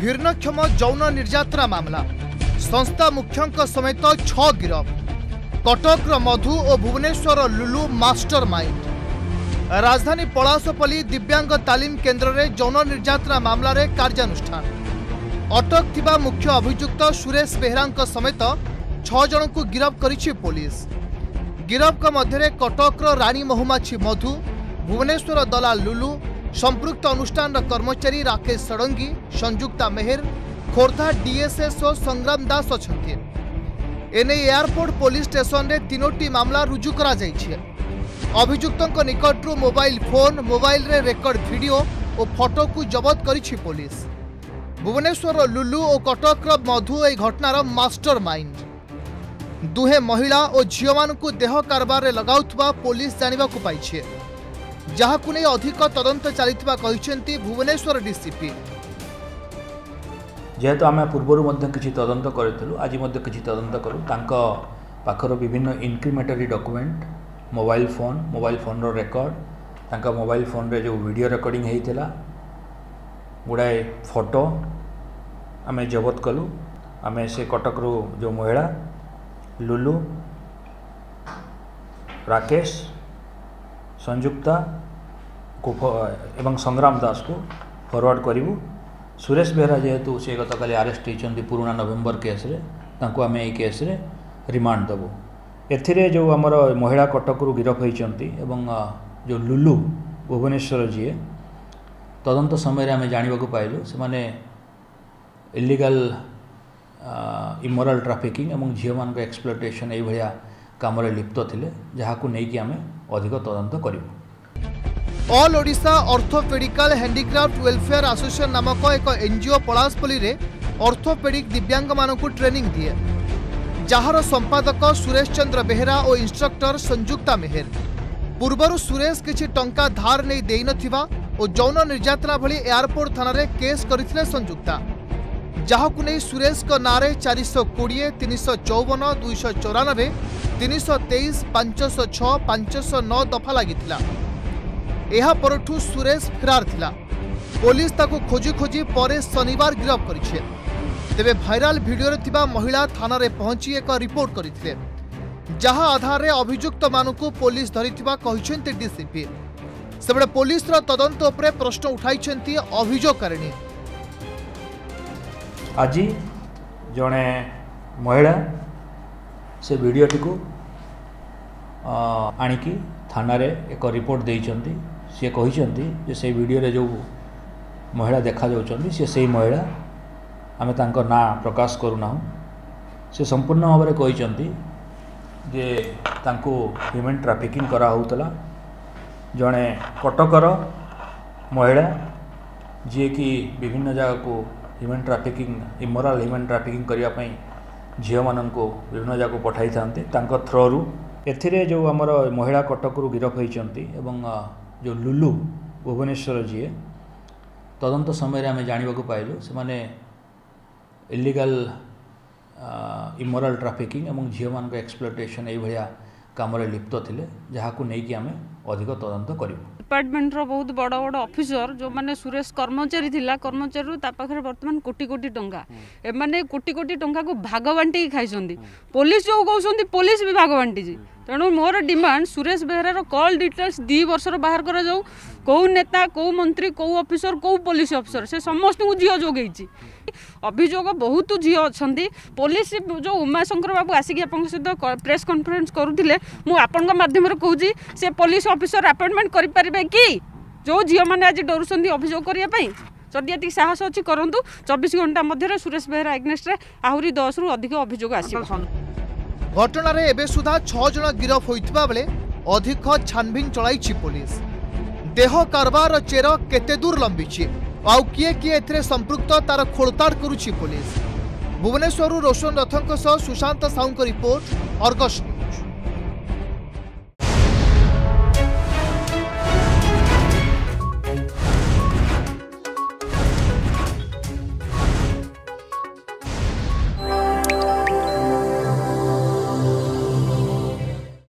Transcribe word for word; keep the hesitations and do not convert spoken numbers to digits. भीर्णक्षम यौन निर्यातना मामला संस्था मुख्यों समेत छह गिरफ कटक मधु और भुवनेश्वर लुलु मास्टरमाइंड। राजधानी पलासपल्ली दिव्यांग तालीम केन्द्र में यौन निर्यातना मामलें कार्यानुष्ठान अटक थिबा मुख्य अभियुक्त सुरेश बेहरा समेत छह जन को गिरफ करिछि पुलिस। गिरफ्क मध्य कटक रानी महुमाछी मधु भुवनेश्वर दलाल लुलु संपृक्त अनुष्ठान कर्मचारी राकेश षडंगी संजुक्ता मेहर खोर्धा डीएसएसओ संग्राम दास अच्छे। एने एयरपोर्ट पुलिस स्टेशन रे तीनोटी मामला रुजु करा जाइछे। अभियुक्तक निकटरू मोबाइल फोन मोबाइल रे रेकर्ड वीडियो और फोटो को जबत करिछि पुलिस। भुवनेश्वर लुलु और कटक मधु ए घटनार मास्टरमाइंड। दुहे महिला और झील मानू देह कारबार रे लगाउथबा पुलिस जानिबाकू पाइछे, जहाकू नहीं अधिक तदंत चलता भुवनेश्वर डीसीपी। जेहेतु आम पूर्वर कि तदंत करूँ आज कि तदंत करूँ पाखर विभिन्न incriminatory document mobile phone mobile phone record mobile phone रे जो वीडियो रिकॉर्डिंग होता गुड़ाए फोटो आम जबत कलु। आम से कटक रू जो महिला लुलु राकेश संजुक्ता को एवं संग्राम दास को फरवर्ड करूँ। सुरेश बेहरा जेहेतु से गत काली आरेस्ट होती पुराणा नवेम्बर केस्रे आम ये केस्रे रिमांड देवु। एथिरे जो आमर महिला कटक रु गिरफ होती जो लुलु भुवनेश्वर जी तदंत समय आम जाना पाइलु से माने इलिगाल इमोरल ट्राफिकिंग एवं झील मान एक्सप्लोटेशन ये कम लिप्त थे जहां नहीं आम अधिक तदंत करूँ। All Odisha orthopedical handicraft welfare association नामक एक एनजीओ पलासपल्ली रे ऑर्थोपेडिक दिव्यांग मानकु ट्रेनिंग दिए, जार संपादक सुरेश चंद्र बेहरा और इंस्ट्रक्टर संजुक्ता मेहर। पूर्वर सुरेश किछि टंका धार नहीं देई नथिबा और यौन निर्यातना भली एयरपोर्ट थाना रे केस करथिले संजुक्ता, जहाकू नहीं सुरेश को नारे चार सौ कोड़े तीन सौ चौवन दुईश चौरानबे तीन सौ तेईस पांचश छः पांचश नौ दफा लगी परठू सुरेश फेरार थिला। पुलिस ताकू खोजी खोजी पर शनिवार गिरफ करिछे। तेबे भाइराल भिडियो थिबा महिला थाना रे पहुंची एक रिपोर्ट करथिले, जहां आधार रे अभियुक्त मानकू पुलिस धरिथिबा कहिसेंती डीसीपी। सेबडे पुलिस रा तदंत उपरे प्रश्न उठाइसेंती अभियोगकारिणी। आज जड़े महिला से भिडटी को आणिकी थाना रे एक रिपोर्ट देती सी कही से भिडियो जो महिला देखा सी से महिला आम ना प्रकाश करूना से संपूर्ण भाव में कहते जे तांको ह्यूमन ट्राफिकिंग कराला। जड़े कटकर महिला जी की विभिन्न जगह को human trafficking immoral human trafficking करने झील मान को विभिन्न जगह पठाई था थ्रु एथिरे जो आमर महिला कटक रु गिरफ होती जो लुलु भुवनेश्वर जी तदंत समय आम जाना पाइलु से माने इलिगाल इमोराल ट्राफिकिंग एवं झील मान एक्सप्लोटेशन ये कम लिप्त थे जहां नहीं आम अधिक तदंत करूँ। डिपार्टमेंट रो बहुत बड़ बड़ ऑफिसर जो माने सुरेश कर्मचारी थिला कर्मचारी तापाखर वर्तमान कोटी कोटी टंका एमाने कोटी कोटी टंका को भागवांटी खाइसंदी पुलिस जो कहउसंदी पुलिस भी भागवांटी जी। तेणु मोर डिमांड सुरेश बेहरा रो कॉल डिटेल्स दि वर्ष रो बाहर करा जाऊ। कौ नेता कौ मंत्री कौ ऑफिसर कौ पुलिस ऑफिसर से समस्त को झील जोगेछि। अभियोग बहुत झील अच्छा पुलिस जो उमाशंकर बाबू आसिक आप सहित प्रेस कॉन्फ्रेंस करुले मुझे मध्यम कहूँ से पुलिस ऑफिसर अपॉइंटमेंट करें कि जो झील मैंने आज डरुंच अभियोग करने जदि ये साहस अच्छी करूँ। चौबीस घंटा मध्य सुरेश बेहरा एग्नेस्ट आहरी दस रु अधिक अभियोग आस। घटन एवं सुधा छह जन गिरफ होता बेले अधिक छानभिन चलाई पुलिस। देह कारबार चेर केते दूर लंबीची आउ किए किए एथिरे संपृक्त तार खोलताड़ करुची पुलिस। भुवनेश्वर रोशन रथों सह सुशांत साहू रिपोर्ट अर्गस।